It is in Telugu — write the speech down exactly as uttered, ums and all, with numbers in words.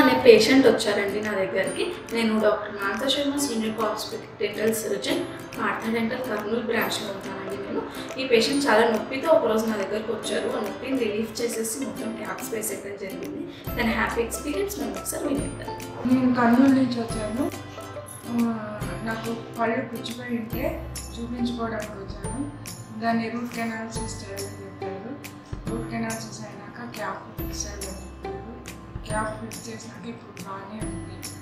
అనే పేషెంట్ వచ్చారండి నా దగ్గరికి. నేను doctor Manasa Sharma, senior cosmetic dental surgeon, Artha dental Kurnool బ్రాంచ్లో ఉంటానండి నేను. ఈ పేషెంట్ చాలా నొప్పితో ఒకరోజు నా దగ్గరకు వచ్చారు. ఆ నొప్పిని రిలీఫ్ చేసేసి మొత్తం ట్యాక్స్ వేసేయడం జరిగింది. దాని హ్యాపీ ఎక్స్పీరియన్స్ మనం ఒకసారి వినేద్దాం. నేను కర్నూలు నుంచి వచ్చాను. నాకు పళ్ళు పుచ్చిపోయి ఉంటే చూపించుకోవడానికి వచ్చాను. దాన్ని రూట్ కెనాల్ చేస్తారు అని చెప్పారు. రూట్ కెనాల్ చేసి అయినాక క్యాప్ ఫిక్స్ అయ్యారు. క్యాప్ ఫిక్స్ చేసినాక ఇప్పుడు బాగానే ఉంది.